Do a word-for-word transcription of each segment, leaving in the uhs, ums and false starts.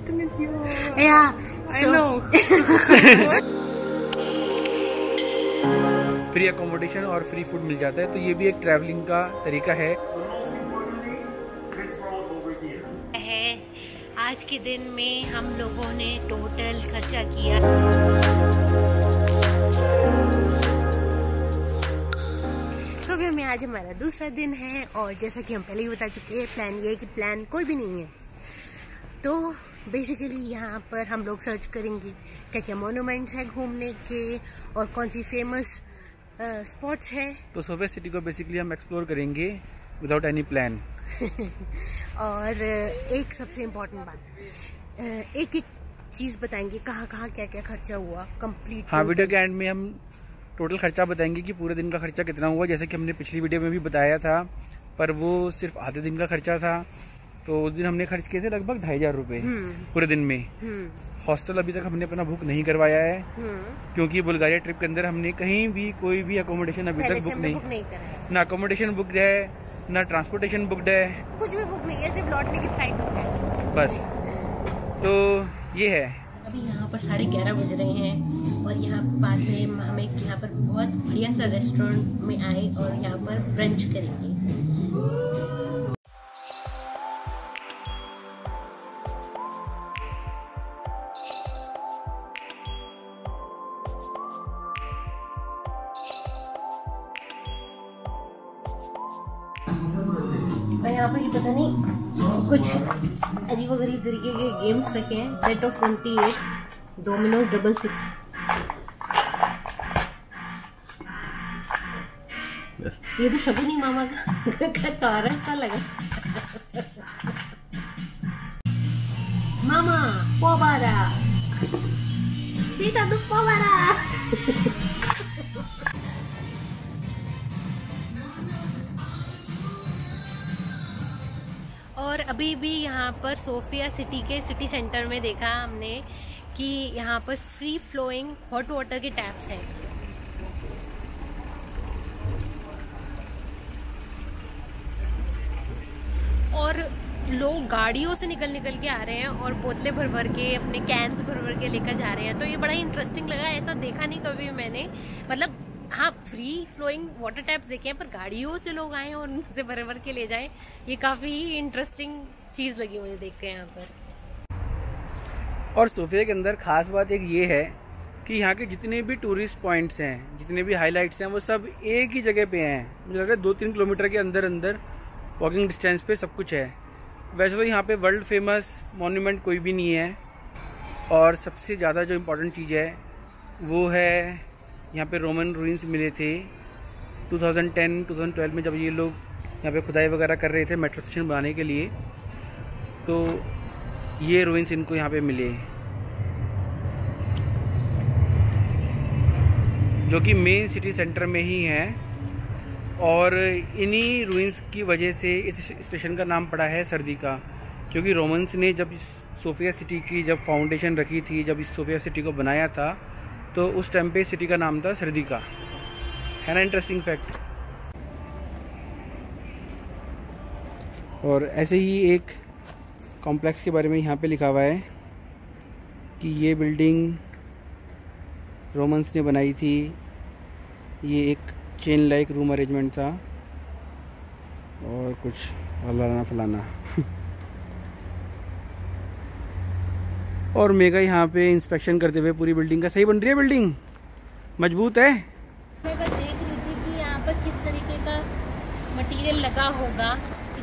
nice to meet you. Yeah. So. I know. Free accommodation और free food मिल जाता है, तो ये भी एक ट्रैवलिंग का तरीका है। है आज के दिन में हम लोगों ने टोटल खर्चा किया सुबह में। आज हमारा दूसरा दिन है और जैसा कि हम पहले ही बता चुके हैं, प्लान ये है कि प्लान कोई भी नहीं है। तो बेसिकली यहाँ पर हम लोग सर्च करेंगे क्या क्या मोन्यूमेंट्स है घूमने के और कौन सी फेमस स्पॉट्स है। तो सोफिया सिटी को बेसिकली हम एक्सप्लोर करेंगे विदाउट एनी प्लान। और एक सबसे इम्पोर्टेंट बात, एक एक चीज बताएंगे कहाँ कहाँ क्या क्या खर्चा हुआ कंप्लीट। हाँ, वीडियो के एंड में हम टोटल खर्चा बताएंगे कि पूरे दिन का खर्चा कितना हुआ, जैसे कि हमने पिछली वीडियो में भी बताया था, पर वो सिर्फ आधे दिन का खर्चा था। तो उस दिन हमने खर्च किए थे लगभग ढाई हजार रूपए पूरे दिन में। हॉस्टल अभी तक हमने अपना बुक नहीं करवाया है, क्योंकि बुल्गारिया ट्रिप के अंदर हमने कहीं भी कोई भी अकोमोडेशन अभी तक बुक नहीं ना अकोमोडेशन बुक है ना ट्रांसपोर्टेशन बुकड है, कुछ भी बुक नहीं है, सिर्फ लौटने की फ्लाइट बुक है बस। तो ये है, अभी यहाँ पर साढ़े ग्यारह बज रहे हैं और यहाँ पास में हम एक यहाँ पर बहुत बढ़िया सा रेस्टोरेंट में आए और यहाँ पर ब्रंच करेंगे। और यहाँ पर ये पता नहीं कुछ अजीब गरीब तरीके के गेम्स रखे हैं, set of twenty eight dominoes double six. ये तो शगुनी मामा का तारा सा लगा। मामा पोबारा बेटा, तू पोबारा। और अभी भी यहाँ पर सोफिया सिटी के सिटी सेंटर में देखा हमने कि यहाँ पर फ्री फ्लोइंग हॉट वाटर के टैप्स हैं। और लोग गाड़ियों से निकल निकल के आ रहे हैं और बोतलें भर भर के अपने कैंस भर भर के लेकर जा रहे हैं। तो ये बड़ा इंटरेस्टिंग लगा, ऐसा देखा नहीं कभी मैंने। मतलब हाँ, फ्री फ्लोइंग वाटर टैप्स देखे हैं, पर गाड़ियों से लोग आए और उनसे भर भर के ले जाएं। ये काफी इंटरेस्टिंग चीज लगी मुझे देख के यहाँ पर। और सोफिया के अंदर खास बात एक ये है कि यहाँ के जितने भी टूरिस्ट पॉइंट्स हैं, जितने भी हाईलाइट्स हैं, वो सब एक ही जगह पे हैं। मुझे लग रहा है दो तीन किलोमीटर के अंदर अंदर वॉकिंग डिस्टेंस पे सब कुछ है। वैसे तो यहाँ पे वर्ल्ड फेमस मॉन्यूमेंट कोई भी नहीं है। और सबसे ज्यादा जो इम्पोर्टेंट चीज है वो है यहाँ पे रोमन रूइंस मिले थे two thousand ten two thousand twelve में, जब ये लोग यहाँ पे खुदाई वगैरह कर रहे थे मेट्रो स्टेशन बनाने के लिए, तो ये रूइंस इनको यहाँ पे मिले, जो कि मेन सिटी सेंटर में ही हैं। और इन्हीं रूइंस की वजह से इस स्टेशन का नाम पड़ा है सर्दी का, क्योंकि रोमन्स ने जब इस सोफिया सिटी की जब फाउंडेशन रखी थी, जब इस सोफिया सिटी को बनाया था, तो उस टाइम पे सिटी का नाम था सर्दी का, है ना। Interesting fact. और ऐसे ही एक कॉम्प्लेक्स के बारे में यहाँ पे लिखा हुआ है कि ये बिल्डिंग रोमन्स ने बनाई थी, ये एक चेन लाइक रूम अरेंजमेंट था और कुछ फलाना फलाना। और मेघा यहाँ पे इंस्पेक्शन करते हुए पूरी बिल्डिंग का, सही बन रही है बिल्डिंग, मजबूत है। मैं बस देख रही थी कि यहाँ पर किस तरीके का मटेरियल लगा होगा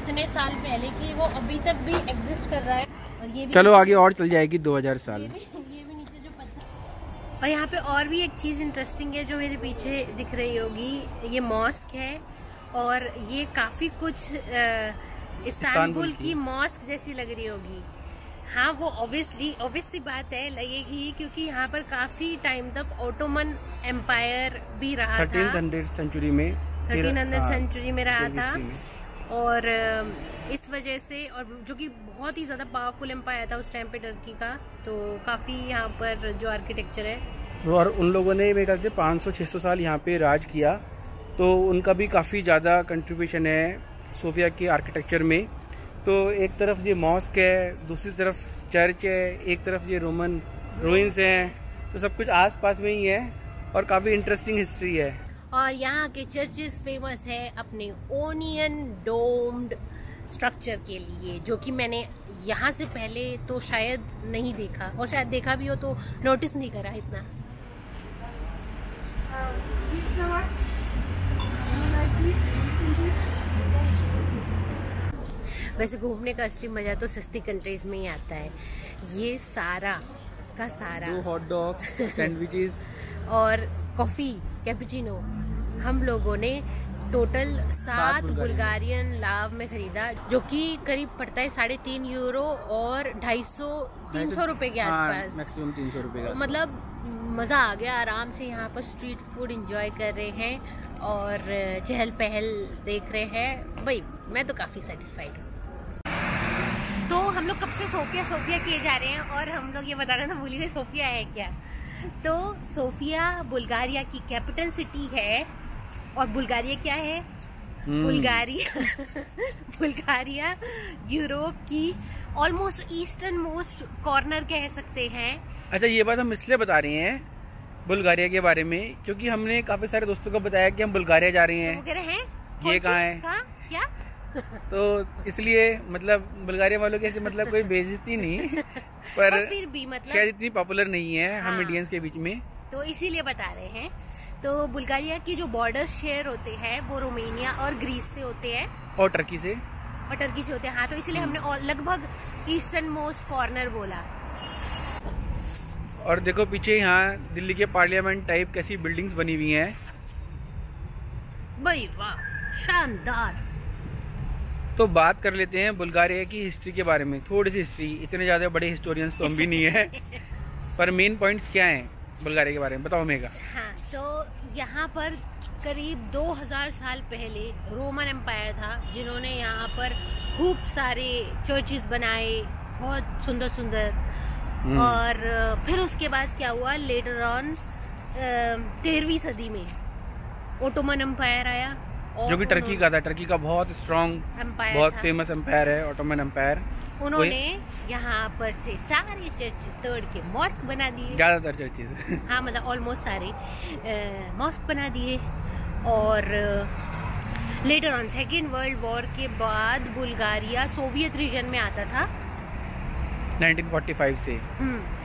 इतने साल पहले कि वो अभी तक भी एग्जिस्ट कर रहा है। और ये भी चलो आगे और चल जाएगी दो हजार साल। ये भी, ये भी नीचे जो पत्थर। और यहाँ पे और भी एक चीज इंटरेस्टिंग है जो मेरे पीछे दिख रही होगी, ये मॉस्क है और ये काफी कुछ इस्तांबुल की मॉस्क जैसी लग रही होगी। हाँ, वो ऑब्वियसली ऑब्वियसली बात है लगेगी, क्योंकि यहाँ पर काफी टाइम तक ओटोमन एम्पायर भी रहा था। थर्टीन हंड्रेड सेंचुरी में थर्टीन हंड्रेड सेंचुरी में रहा था में। और इस वजह से, और जो कि बहुत ही ज्यादा पावरफुल एम्पायर था उस टाइम पे टर्की का, तो काफी यहाँ पर जो आर्किटेक्चर है, और उन लोगों ने मेरे ख्याल से पाँच सौ छह सौ साल यहाँ पे राज किया, तो उनका भी काफी ज्यादा कंट्रीब्यूशन है सोफिया के आर्किटेक्चर में। तो एक तरफ ये मॉस्क है, दूसरी तरफ चर्च है, एक तरफ ये रोमन रूइंस हैं, तो सब कुछ आसपास में ही है और काफी इंटरेस्टिंग हिस्ट्री है। और यहाँ के चर्चेस फेमस है अपने ओनियन डोम्ड स्ट्रक्चर के लिए, जो कि मैंने यहाँ से पहले तो शायद नहीं देखा, और शायद देखा भी हो तो नोटिस नहीं करा इतना। वैसे घूमने का असली मजा तो सस्ती कंट्रीज में ही आता है। ये सारा का सारा हॉट डॉग, सैंडविचेस और कॉफी कैपुचिनो हम लोगों ने टोटल सात बुल्गारियन लाव में खरीदा, जो कि करीब पड़ता है साढ़े तीन यूरो और ढाई सौ तीन सौ रुपए के आसपास, मैक्सिमम तीन सौ रुपए। मतलब मजा आ गया, आराम से यहाँ पर स्ट्रीट फूड एंजॉय कर रहे हैं और चहल पहल देख रहे हैं। भाई मैं तो काफी सेटिस्फाइड हूँ। तो हम लोग कब से सोफिया सोफिया किए जा रहे हैं और हम लोग ये बताना तो भूल गए सोफिया है क्या। तो सोफिया बुल्गारिया की कैपिटल सिटी है और बुल्गारिया क्या है? hmm. बुल्गारिया बुल्गारिया यूरोप की ऑलमोस्ट ईस्टर्न मोस्ट कॉर्नर कह सकते हैं। अच्छा, ये बात हम इसलिए बता रहे हैं बुल्गारिया के बारे में क्योंकि हमने काफी सारे दोस्तों को बताया कि हम बुल्गारिया जा रहे हैं, तो वगैरह हैं? ये कहाँ है, कहा? क्या? तो इसलिए मतलब बुल्गारिया वालों के ऐसे मतलब कोई बेइज्जती नहीं, पर फिर भी मतलब शायद इतनी पॉपुलर नहीं है हाँ, हम इंडियंस के बीच में, तो इसीलिए बता रहे हैं। तो बुल्गारिया की जो बॉर्डर शेयर होते हैं वो रोमानिया और ग्रीस से होते हैं और टर्की से और टर्की से होते हैं हाँ, तो इसलिए हमने लगभग ईस्टर्न मोस्ट कॉर्नर बोला। और देखो पीछे यहाँ दिल्ली के पार्लियामेंट टाइप कैसी बिल्डिंग्स बनी हुई हैं। भाई वाह, शानदार। तो बात कर लेते हैं बुल्गारिया की हिस्ट्री के बारे में, थोड़ी सी हिस्ट्री। इतने ज़्यादा बड़े हिस्टोरियंस तो हम भी नहीं है पर मेन पॉइंट्स क्या हैं बुल्गारिया के बारे में बताओ मेघा। हाँ, तो यहाँ पर करीब दो हज़ार साल पहले रोमन एम्पायर था, जिन्होंने यहाँ पर खूब सारे चर्चेस बनाए, बहुत सुंदर सुंदर। और फिर उसके बाद क्या हुआ, लेटर ऑन तेरहवीं सदी में ओटोमन एम्पायर आया, जो कि टर्की का था। टर्की का बहुत स्ट्रॉन्ग, बहुत फेमस एम्पायर है ओटोमन एम्पायर। उन्होंने यहाँ पर से सारे चर्चेस तोड़ के मॉस्क बना दिए, ज्यादातर चर्चेस हाँ मतलब ऑलमोस्ट सारे मॉस्क बना दिए। और later on second world war के बाद बुल्गारिया सोवियत रीजन में आता था नाइनटीन फोर्टी फाइव से,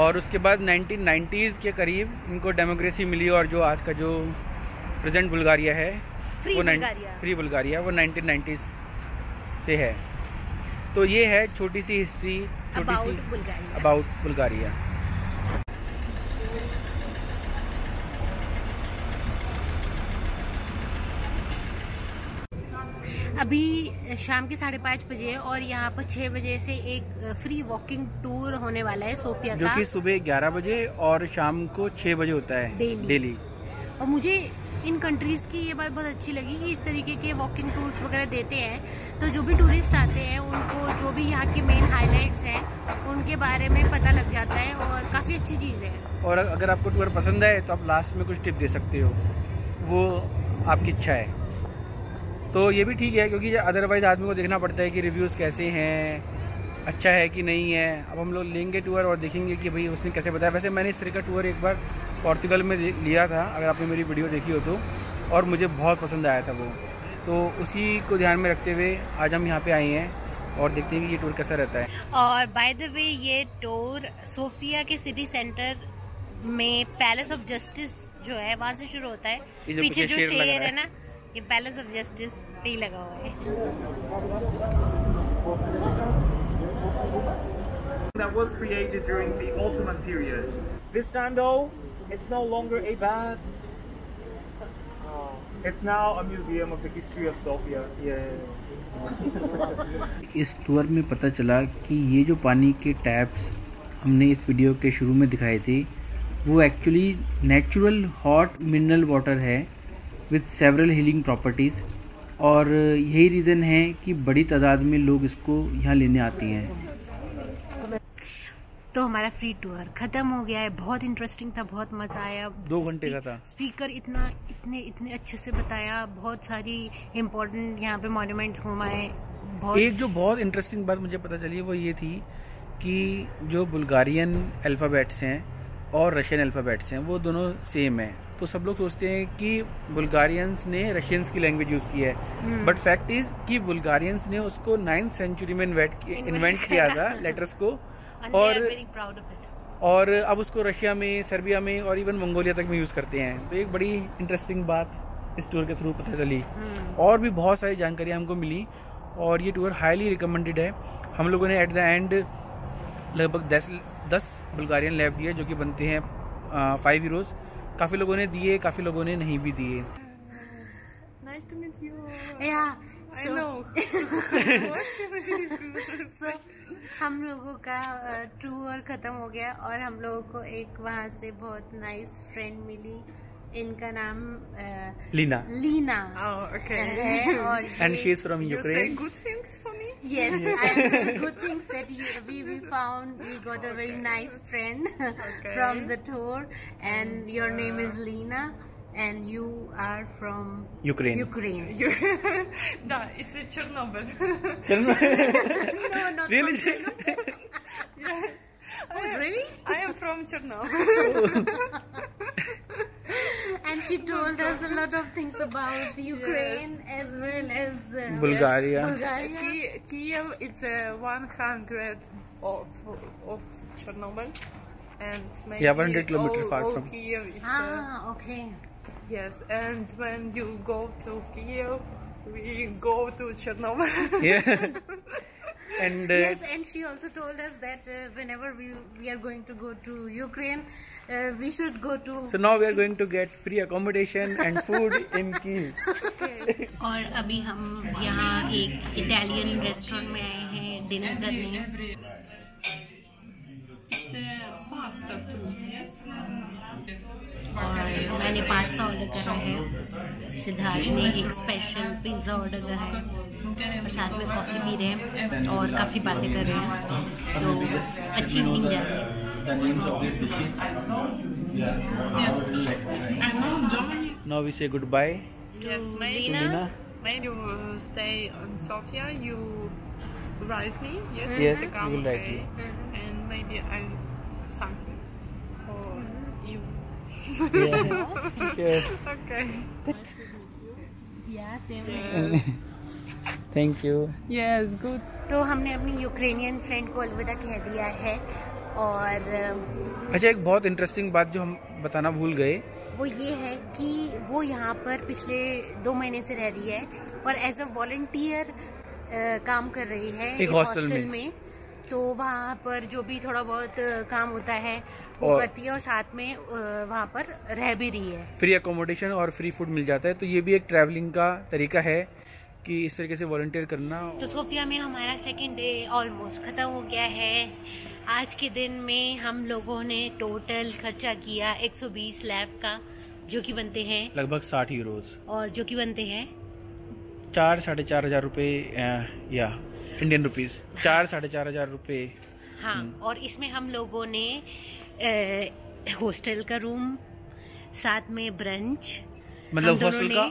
और उसके बाद नाइनटीन नाइंटीज़ के करीब इनको डेमोक्रेसी मिली और जो आज का जो प्रेजेंट बुल्गारिया है फ्री वो बुल्गारिया। फ्री बुल्गारिया वो नाइनटीन नाइंटीज़ से है। तो ये है छोटी सी हिस्ट्री, छोटी सी अबाउट बुल्गारिया। अभी शाम के साढ़े पाँच बजे और यहाँ पर छह बजे से एक फ्री वॉकिंग टूर होने वाला है सोफिया का, जो कि सुबह ग्यारह बजे और शाम को छह बजे होता है डेली, डेली। और मुझे इन कंट्रीज की ये बात बहुत अच्छी लगी कि इस तरीके के वॉकिंग टूर्स वगैरह देते हैं, तो जो भी टूरिस्ट आते हैं उनको जो भी यहाँ के मेन हाईलाइट्स हैं उनके बारे में पता लग जाता है और काफी अच्छी चीज है। और अगर आपको टूर पसंद आए तो आप लास्ट में कुछ टिप दे सकते हो, वो आपकी इच्छा है। तो ये भी ठीक है क्योंकि अदरवाइज आदमी को देखना पड़ता है कि रिव्यूज़ कैसे हैं, अच्छा है कि नहीं है। अब हम लोग लेंगे टूर और देखेंगे कि भाई उसने कैसे बताया। वैसे मैंने इस तरह का टूर एक बार पोर्टुगल में लिया था, अगर आपने मेरी वीडियो देखी हो तो, और मुझे बहुत पसंद आया था वो। तो उसी को ध्यान में रखते हुए आज हम यहाँ पर आए हैं और देखते हैं कि ये टूर कैसा रहता है। और बाय द वे ये टूर सोफिया के सिटी सेंटर में पैलेस ऑफ जस्टिस जो है वहाँ से शुरू होता है, जो पीछे जो शेर है ना, ये पैलेस ऑफ जस्टिस पे ही लगा हुआ है। That was created during the Ottoman period. This time though, it's no longer a bath. It's now a museum of the history of Sofia. Yeah. इस टूर में पता चला कि ये जो पानी के टैप्स हमने इस वीडियो के शुरू में दिखाए थे वो actually natural hot mineral water है विथ सेवरल हीलिंग प्रॉपर्टीज़, और यही रीज़न है कि बड़ी तादाद में लोग इसको यहाँ लेने आते हैं। तो हमारा फ्री टूर ख़त्म हो गया है, बहुत इंटरेस्टिंग था, बहुत मज़ा आया। दो घंटे का था। स्पीकर इतना इतने इतने अच्छे से बताया, बहुत सारी इम्पोर्टेंट यहाँ पे मॉन्यूमेंट्स घुमाए। एक जो बहुत इंटरेस्टिंग बात मुझे पता चली वो ये थी कि जो बुल्गारियन अल्फ़ाबेट्स हैं और रशियन अल्फ़ाबेट्स हैं वो दोनों सेम हैं। तो सब लोग सोचते हैं कि बुल्गारियंस ने रशियंस की लैंग्वेज यूज़ की है, बट फैक्ट इज़ कि बुल्गारियंस ने उसको नाइन्थ सेंचुरी में इन्वेंट किया था लेटर्स को, और और अब उसको रशिया में, सर्बिया में और इवन मंगोलिया तक में यूज़ करते हैं। तो एक बड़ी इंटरेस्टिंग बात इस टूर के थ्रू पता चली, और भी बहुत सारी जानकारियाँ हमको मिली, और ये टूर हाईली रिकमेंडेड है। हम लोगों ने एट द एंड लगभग दस दस बुल्गारियन लैब दिए जो कि बनते हैं फाइव यूरोज। काफ़ी लोगों ने दिए, काफ़ी लोगों ने नहीं भी दिए। Nice to meet you. Yeah I no. हम लोगों का टूर ख़त्म हो गया, और हम लोगों को एक वहाँ से बहुत नाइस फ्रेंड मिली। इनका नाम लीना लीना है, और and she is from Ukraine. Good things for me. Yes, I think good things that we we found we got a very nice friend from the tour, and your name is Lina and you are from Ukraine. Ukraine. No, it's a Chernobyl. Chernobyl. No, not really. Yes. Oh, I am, really? I am from Chernobyl. And she told us a lot of things about Ukraine, yes, as well as uh, Bulgaria. Yes, Bulgaria. Kiev. It's a uh, one hundred of of Chernobyl, and maybe yeah, one hundred kilometers far from Kiev. Ah, okay. Yes, and when you go to Kiev, we go to Chernobyl. Yeah. And uh, yes, and she also told us that uh, whenever we we are going to go to Ukraine, uh, we should go to. So now we are going to get free accommodation and food in Kiev. Okay. और अभी हम यहाँ एक Italian restaurant में आए हैं dinner करने। Pasta और मैंने पास्ता ऑर्डर करा है, सिद्धार्थ ने एक स्पेशल पिज्ज़ा ऑर्डर करा है, और साथ में कॉफ़ी पी रहे हैं और काफ़ी बातें कर रहे हैं। तो अच्छी इवनिंग जा रही है। Now we say goodbye to Lina. May you stay on Sofia? You write me? Yes, yes, you will write me. And maybe I'll something or you. Yeah. Yeah. Okay. Yeah, thank you. Thank you. Yes, good. तो हमने अपनी Ukrainian friend को अलविदा कह दिया है। और अच्छा, एक बहुत इंटरेस्टिंग बात जो हम बताना भूल गए, वो ये है कि वो यहाँ पर पिछले दो महीने से रह रही है, और एज अ वॉलंटियर काम कर रही है एक हॉस्टल में, में। तो वहाँ पर जो भी थोड़ा बहुत काम होता है वो करती है, और साथ में वहाँ पर रह भी रही है। फ्री अकोमोडेशन और फ्री फूड मिल जाता है, तो ये भी एक ट्रैवलिंग का तरीका है कि इस तरीके से वॉलंटियर करना। तो सोफिया में हमारा सेकंड डे ऑलमोस्ट खत्म हो गया है। आज के दिन में हम लोगों ने टोटल खर्चा किया एक सौ बीस लैब का, जो कि बनते हैं लगभग साठ यूरोज, और जो कि बनते हैं चार साढ़े चार हजार रुपए या इंडियन रुपीज, चार साढ़े चार हजार रुपए। हाँ, और इसमें हम लोगों ने ए, हॉस्टल का रूम, साथ में ब्रंच, मतलब हॉस्टल का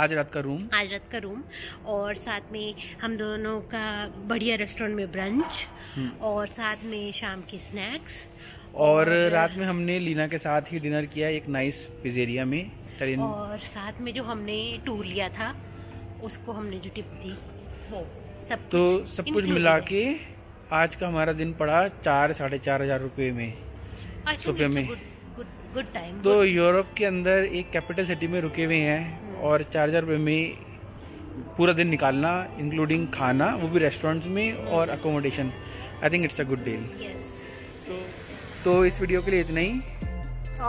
आज रात का रूम, आज रात का रूम, और साथ में हम दोनों का बढ़िया रेस्टोरेंट में ब्रंच, और साथ में शाम के स्नैक्स, और, और रात में हमने लीना के साथ ही डिनर किया एक नाइस पिज़्ज़ेरिया में। और साथ में जो हमने टूर लिया था उसको हमने जो टिप दी वो सब, तो सब कुछ मिला के आज का हमारा दिन पड़ा चार साढ़े चार हजार रूपये में, सोफिया में। Good time. तो यूरोप के अंदर एक कैपिटल सिटी में रुके हुए हैं, और चार हजार रूपये में पूरा दिन निकालना, इंक्लूडिंग खाना, वो भी रेस्टोरेंट्स में, और accommodation, I think it's a good deal. तो इस वीडियो के लिए इतना ही,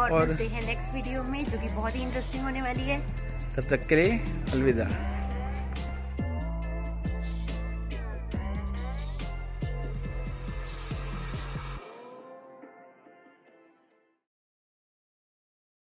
और मिलते हैं नेक्स्ट वीडियो में जो कि बहुत ही इंटरेस्टिंग होने वाली है। तब तक के लिए अलविदा।